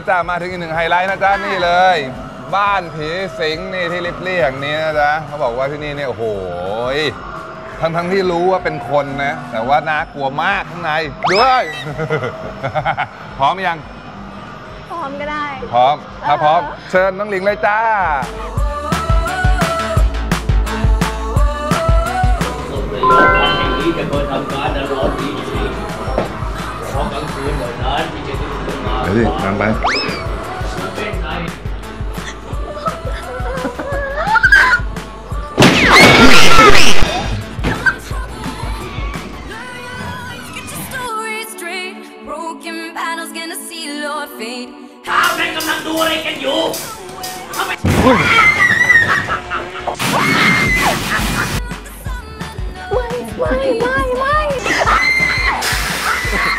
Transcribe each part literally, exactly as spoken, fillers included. แล้วจ้ามาถึงอีกหนึ่งไฮไลท์นะจ๊ะนี่เลยบ้านผีสิงนี่ที่ริบลี่แห่งนี้นะจ๊ะเขาบอกว่าที่นี่เนี่ยโอ้โหทั้งทั้งที่รู้ว่าเป็นคนนะแต่ว่าน่ากลัวมากข้างในด้วยพร้อมยังพร้อมก็ได้พร้อมถ้าพร้อมเชิญน้องหลิงเลยจ้าสุดประโยชน์ของแห่งนี้จะมาทำการดันร้อนผีสิงเพราะกลางคืนเหล่านั้นที่จะตื่นมาเฮ้ยนั่งไปกำลังดูอะไรกันอยู่ไม่ไม่ไม่ไม่เป็นไงบ้างคร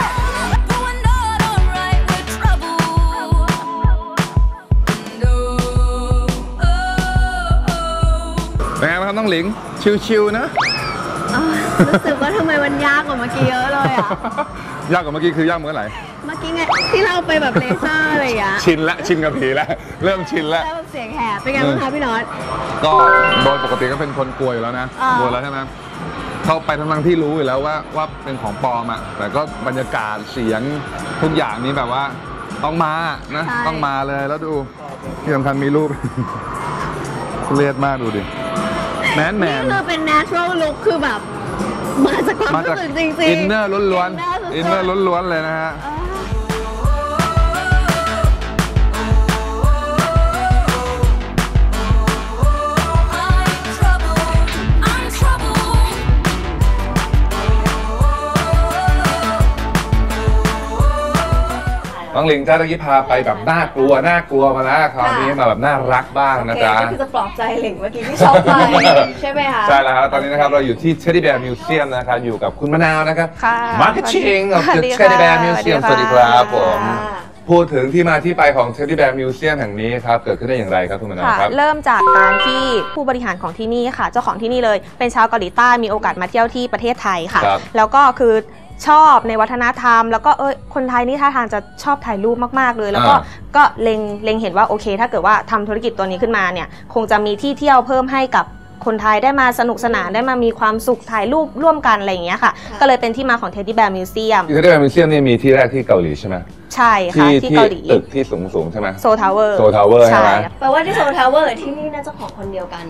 ับน้องหลิงชิวๆนะรู้สึกว่าทำไมมันยากกว่าเมื่อกี้เยอะเลยอ่ะยากกว่าเมื่อกี้คือยากเมื่อไหร่เมื่อกี้ไงที่เราไปแบบเลเซอร์อะไรอย่างเงี้ยชินละชินกับผีละเริ่มชินละแล้วเสียงแหบเป็นไงบ้างคะพี่น็อตก็โดยปกติก็เป็นคนกลัวอยู่แล้วนะกลัวแล้วใช่ไหมเข้าไปทั้งๆที่รู้อยู่แล้วว่าว่าเป็นของปลอมอ่ะแต่ก็บรรยากาศเสียงทุกอย่างนี้แบบว่าต้องมานะต้องมาเลยแล้วดูที่สำคัญมีรูปเลียดมากดูดิแมนแมนนี่คือเป็น natural look คือแบบมาจากความรู้สึกจริงๆอินเนอร์ล้วนๆอินเนอร์ล้วนๆเลยนะฮะน้องหลิงจ้าตะกี้พาไปแบบน่ากลัวน่ากลัวมาแล้วคราวนี้มาแบบน่ารักบ้างนะจ๊ะก็จะปลอบใจหลิงเมื่อกี้ที่ชอบไปใช่ไหมคะใช่แล้วครับตอนนี้นะครับเราอยู่ที่ Teddy Bear Museum นะครับอยู่กับคุณมะนาวนะครับ Marketing of the Teddy Bear Museum สวัสดีครับผมพูดถึงที่มาที่ไปของ Teddy Bear Museum แห่งนี้ครับเกิดขึ้นได้อย่างไรครับคุณมะนาวครับเริ่มจากการที่ผู้บริหารของที่นี่ค่ะเจ้าของที่นี่เลยเป็นชาวเกาหลีใต้มีโอกาสมาเที่ยวที่ประเทศไทยค่ะแล้วก็คือชอบในวัฒนธรรมแล้วก็เออคนไทยนี่ท่าทางจะชอบถ่ายรูปมากๆเลยแล้วก็ก็เล็งเล็งเห็นว่าโอเคถ้าเกิดว่าทำธุรกิจตัวนี้ขึ้นมาเนี่ยคงจะมีที่เที่ยวเพิ่มให้กับคนไทยได้มาสนุกสนานได้มามีความสุขถ่ายรูปร่วมกันอะไรอย่างเงี้ยค่ะก็เลยเป็นที่มาของ Teddy Bear Museum Teddy Bear Museum นี่มีที่แรกที่เกาหลีใช่ไหมใช่ค่ะที่เกาหลีตึกที่สูงๆใช่ไหมโซทาวเวอร์โซทาวเวอร์ใช่ไหมแปลว่าที่โซทาวเวอร์ที่นี่น่าจะของคนเดียวกัน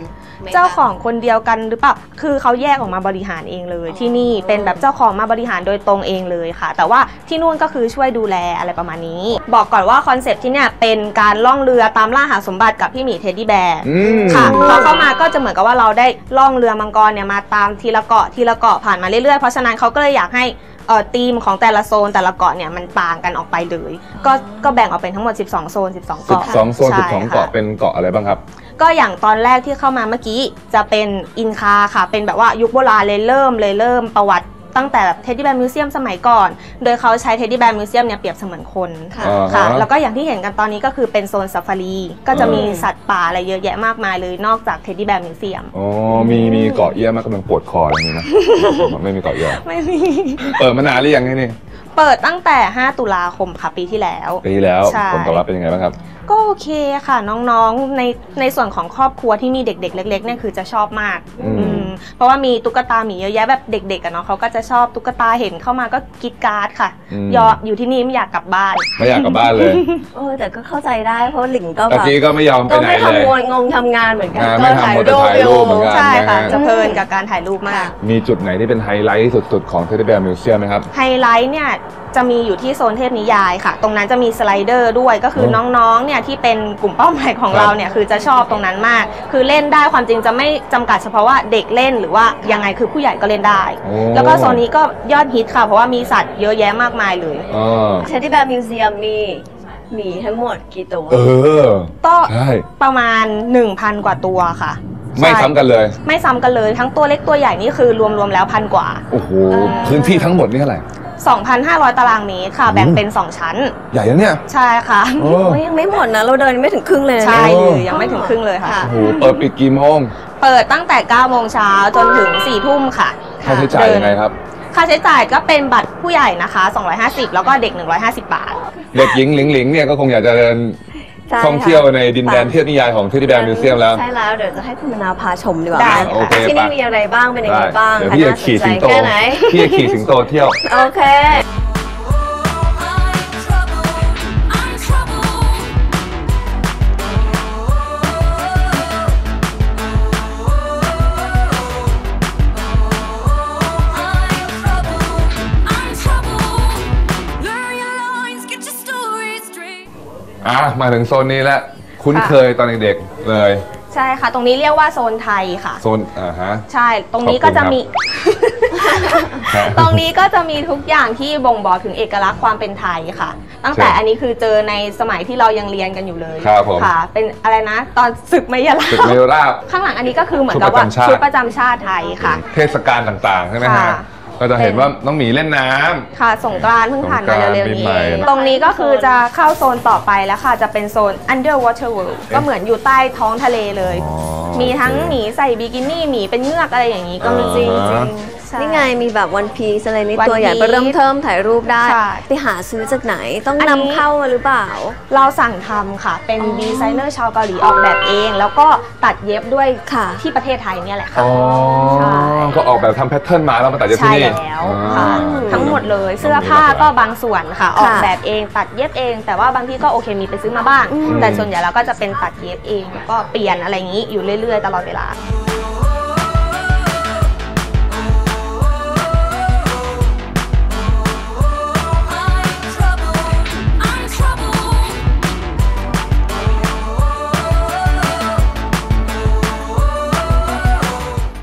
เจ้าของคนเดียวกันหรือเปล่าคือเขาแยกออกมาบริหารเองเลยที่นี่เป็นแบบเจ้าของมาบริหารโดยตรงเองเลยค่ะแต่ว่าที่นู่นก็คือช่วยดูแลอะไรประมาณนี้บอกก่อนว่าคอนเซ็ปต์ที่เนี่ยเป็นการล่องเรือตามล่าหาสมบัติกับพี่หมีเท็ดดี้แบร์ค่ะพอเข้ามาก็จะเหมือนกับว่าเราได้ล่องเรือมังกรเนี่ยมาตามทีละเกาะทีละเกาะผ่านมาเรื่อยๆเพราะฉะนั้นเขาก็เลยอยากให้ทีมของแต่ละโซนแต่ละเกาะเนี่ยมันต่างกันออกไปเลยก็ก็แบ่งออกเป็นทั้งหมดสิบสองโซนสิบสองเกาะสิบสองโซนสิบสองเกาะเป็นเกาะอะไรบ้างครับก็อย่างตอนแรกที่เข้ามาเมื่อกี้จะเป็นอินคาค่ะเป็นแบบว่ายุคโบราณเลยเริ่มเลยเริ่มประวัติตั้งแต่แบบ Teddy Bear Museum สมัยก่อนโดยเขาใช้ Teddy Bear Museum เนี่ยเปรียบเสมือนคนค่ะแล้วก็อย่างที่เห็นกันตอนนี้ก็คือเป็นโซนซาฟารีก็จะมีสัตว์ป่าอะไรเยอะแยะมากมายเลยนอกจาก Teddy Bear Museum อ๋อมีมีเกาะเอี้ยมากำลังปวดคออะไรนี้นะไม่มีเกาะเอี้ยไม่มีเปิดมานานหรือยังนี่เปิดตั้งแต่ห้าตุลาคมค่ะปีที่แล้วปีที่แล้วผลตอบรับเป็นยังไงบ้างครับก็โอเคค่ะน้องๆในในส่วนของครอบครัวที่มีเด็กๆเล็กๆเนี่ยคือจะชอบมากเพราะว่ามีตุ๊กตาหมีเยอะแยะแบบเด็กๆอะเนาะเขาก็จะชอบตุ๊กตาเห็นเข้ามาก็กรี๊ดกราดค่ะยออยู่ที่นี่ไม่อยากกลับบ้านไม่อยากกลับบ้านเลยโอ้แต่ก็เข้าใจได้เพราะหลิงก็แบบตะกี้ก็ไม่ยอมไปไหนเลยก็ไม่ทำงานงงทำงานเหมือนกันก็ถ่ายรูปเหมือนกันใช่ค่ะจะเพลินกับการถ่ายรูปมากมีจุดไหนที่เป็นไฮไลท์สุดๆของ Teddy Bear Museum ไหมครับไฮไลท์เนี่ยจะมีอยู่ที่โซนเทพนิยายค่ะตรงนั้นจะมีสไลเดอร์ด้วยก็คือน้องๆเนี่ยที่เป็นกลุ่มเป้าหมายของเราเนี่ยคือจะชอบตรงนั้นมากคือเล่นได้ความจริงจะไม่จำกัดเฉพาะว่าเด็กเล่นหรือว่ายังไงคือผู้ใหญ่ก็เล่นได้แล้วก็โซนนี้ก็ยอดฮิตค่ะเพราะว่ามีสัตว์เยอะแยะมากมายเลยTeddy Bear Museumมีมีทั้งหมดกี่ตัวเออต่อประมาณ หนึ่งพัน กว่าตัวค่ะไม่ซ้ำกันเลยไม่ซ้ำกันเลยทั้งตัวเล็กตัวใหญ่นี่คือรวมๆแล้วพันกว่าโอ้โหพื้นที่ทั้งหมดนี่เท่าไหร่สองพันห้าร้อย ตารางเมตรค่ะแบ่งเป็นสองชั้นใหญ่แล้วเนี่ยใช่ค่ะยังไม่หมดนะเราเดินไม่ถึงครึ่งเลยใช่ยังไม่ถึงครึ่งเลยค่ะโอ้โหเปิดปิดกี่โมงเปิดตั้งแต่เก้าโมงเช้าจนถึงสี่ทุ่มค่ะค่าใช้จ่ายยังไงครับ ค่าใช้จ่ายก็เป็นบัตรผู้ใหญ่นะคะสองร้อยห้าสิบแล้วก็เด็กหนึ่งร้อยห้าสิบบาทเด็กหญิงหลิงหลิงเนี่ยก็คงอยากจะเดินท่องเที่ยวในดินแดนเทพนิยายของTeddy Bear Museumแล้วใช่แล้วเดี๋ยวจะให้คุณมนาพาชมดีกว่าที่นี่มีอะไรบ้างเป็นยังไงบ้างพี่จะขี่สิงโตพี่จะขี่สิงโตเที่ยวโอเคอ่ะมาถึงโซนนี้แล้วคุ้นเคยตอนเด็กๆเลยใช่ค่ะตรงนี้เรียกว่าโซนไทยค่ะโซนอ่าฮะใช่ตรงนี้ก็จะมี ตรงนี้ก็จะมีทุกอย่างที่บ่งบอกถึงเอกลักษณ์ความเป็นไทยค่ะตั้งแต่อันนี้คือเจอในสมัยที่เรายังเรียนกันอยู่เลยค่ะเป็นอะไรนะตอนศึกมายาลาศึกมายาลาข้างหลังอันนี้ก็คือเหมือนกับว่าชุดประจำชาติไทยค่ะเทศกาลต่างๆใช่ไหมฮะก็จะเห็นว่าน้องหมีเล่นน้ำค่ะสงกรานต์เพิ่งผ่านมาเร็วๆนี้ตรงนี้ก็คือจะเข้าโซนต่อไปแล้วค่ะจะเป็นโซน Underwater World ก็เหมือนอยู่ใต้ท้องทะเลเลยมีทั้งหมีใส่บิกินี่หมีเป็นเงือกอะไรอย่างนี้ก็มีจริงนี่ไงมีแบบวันพีซอะไรนี่ตัวใหญ่ไปเริ่มเทิมถ่ายรูปได้ไปหาซื้อจากไหนต้องนำเข้ามาหรือเปล่าเราสั่งทำค่ะเป็นดีไซเนอร์ชาวเกาหลีออกแบบเองแล้วก็ตัดเย็บด้วยค่ะที่ประเทศไทยเนี่ยแหละค่ะก็ออกแบบทำแพทเทิร์นมาแล้วมาตัดเย็บที่นี่ทั้งหมดเลยเสื้อผ้าก็บางส่วนค่ะออกแบบเองตัดเย็บเองแต่ว่าบางที่ก็โอเคมีไปซื้อมาบ้างแต่ส่วนใหญ่เราก็จะเป็นตัดเย็บเองแล้วก็เปลี่ยนอะไรอย่างนี้อยู่เรื่อยๆตลอดเวลา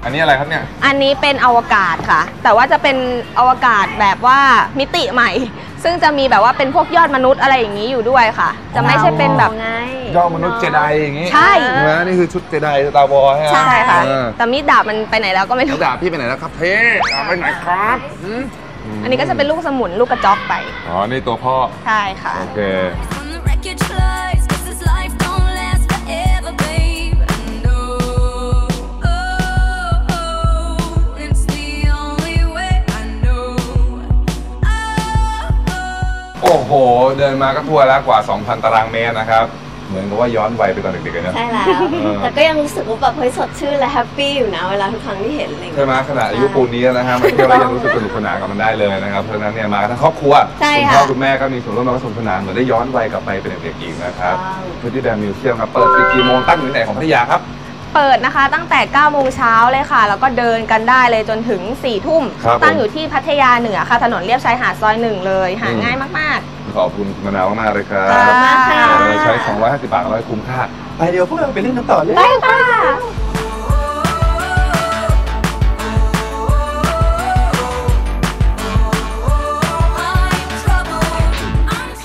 อันนี้อะไรครับเนี่ยอันนี้เป็นอวกาศค่ะแต่ว่าจะเป็นอวกาศแบบว่ามิติใหม่ซึ่งจะมีแบบว่าเป็นพวกยอดมนุษย์อะไรอย่างนี้อยู่ด้วยค่ะจะไม่ใช่เป็นแบบยอดมนุษย์เจไดอย่างนี้ใช่นะนี่คือชุดเจไดสตาร์วอร์ใช่ไหมใช่ค่ะแต่มีดดาบมันไปไหนแล้วก็ไม่รู้ดาบพี่ไปไหนแล้วครับเพ่ดาบไปไหนครับอันนี้ก็จะเป็นลูกสมุนลูกกระจอกไปอ๋อนี่ตัวพ่อใช่ค่ะโอเคโอ้โหเดินมาก็ทั่วแล้วกว่า สองพัน ตารางเมตรนะครับเหมือนกับว่าย้อนวัยไปตอนเด็กๆกันนะใช่แล้วแต่ก็ยังรู้สึกว่าแบบเฮ้ยสดชื่นและแฮปปี้อยู่นะเวลาทุกครั้งที่เห็นเลยใช่ไหมขนาดอายุปูนนี้นะฮะมันก็ยังรู้สึกสนุกสนานกับมันได้เลยนะครับเพราะฉะนั้นเนี่ยมาทั้งครอบครัวคุณพ่อคุณแม่ก็มีส่วนร่วมและสนุกสนานเหมือนได้ย้อนวัยกลับไปเป็นเด็กๆอีกนะครับTeddy Bear Museumครับเปิดกี่โมงตั้งอยู่ไหนของพัทยาครับเปิดนะคะตั้งแต่เก้าโมงเช้าเลยค่ะแล้วก็เดินกันได้เลยจนถึงสี่ทุ่มตั้งอยู่ที่พัทยาเหนือค่ะถนนเลียบชายหาดซอยหนึ่งเลยหาง่ายมากๆขอบคุณมานาวมากเลยครับใช้สองร้อยห้าสิบบาทก็คุ้มค่าไปเดี๋ยวพวกเราไปเล่นกันต่อเลยไ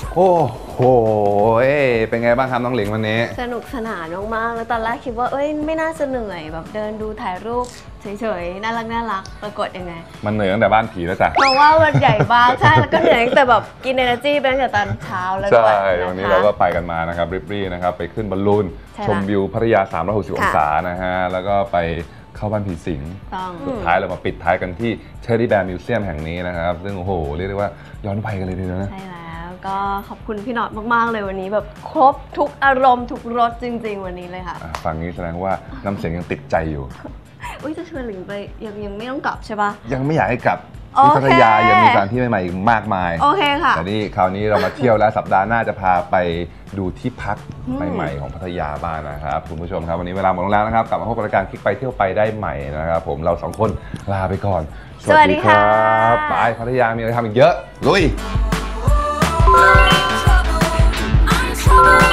ปค่ะโอ้โหเป็นไงบ้างครับน้องหลิงวันนี้สนุกสนานมากๆแล้วตอนแรกคิดว่าเอ้ยไม่น่าจะเหนื่อยแบบเดินดูถ่ายรูปเฉยๆน่ารักน่ารักปรากฏยังไงมันเหนื่อยตั้งแต่บ้านผีแล้วจ้ะเพราะว่ามันใหญ่บ้างใช่แล้วก็เหนื่อยตั้งแต่แบบกินเอเนอร์จีไปตั้งแต่ตอนเช้าแล้วใช่วันนี้เราก็ไปกันมานะครับริบรี่นะครับไปขึ้นบอลลูนชมวิวพัทยาสามร้อยหกสิบองศานะฮะแล้วก็ไปเข้าบ้านผีสิงสุดท้ายเรามาปิดท้ายกันที่Teddy Bear Museumแห่งนี้นะครับซึ่งโอ้โหเรียกได้ว่าย้อนไปกันเลยทีเดียวนะก็ขอบคุณพี่น็อตมากๆเลยวันนี้แบบครบทุกอารมณ์ทุกรสจริงๆวันนี้เลยค่ะฟังนี้แสดงว่าน้ำเสียงยังติดใจอยู่อุ้ยจะชวนหลิงไปยังยังไม่ต้องกลับใช่ปะยังไม่อยากให้กลับที่พัทยายังมีสถานที่ใหม่ๆอีกมากมายโอเคค่ะแต่นี่คราวนี้เรามาเที่ยวแล้วสัปดาห์หน้าจะพาไปดูที่พักใหม่ๆของพัทยาบ้างนะครับคุณผู้ชมครับวันนี้เวลาหมดลงแล้วนะครับกลับมาพบกับรายการคลิกไปเที่ยวไปได้ใหม่นะครับผมเราสองคนลาไปก่อนสวัสดีครับไปพัทยามีอะไรทำอีกเยอะลุยOh,